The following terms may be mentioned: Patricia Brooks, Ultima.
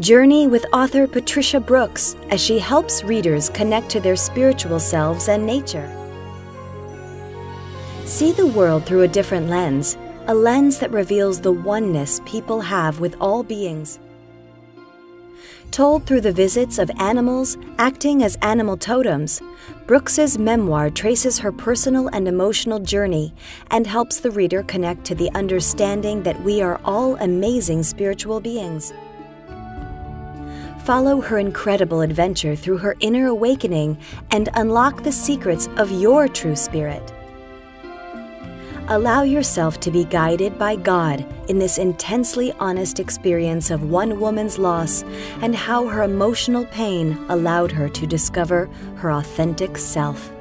Journey with author Patricia Brooks as she helps readers connect to their spiritual selves and nature. See the world through a different lens, a lens that reveals the oneness people have with all beings. Told through the visits of animals acting as animal totems, Brooks's memoir traces her personal and emotional journey and helps the reader connect to the understanding that we are all amazing spiritual beings. Follow her incredible adventure through her inner awakening and unlock the secrets of your true spirit. Allow yourself to be guided by God in this intensely honest experience of one woman's loss and how her emotional pain allowed her to discover her authentic self.